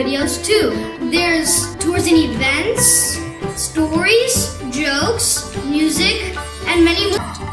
Videos too. There's tours and events, stories, jokes, music, and many more.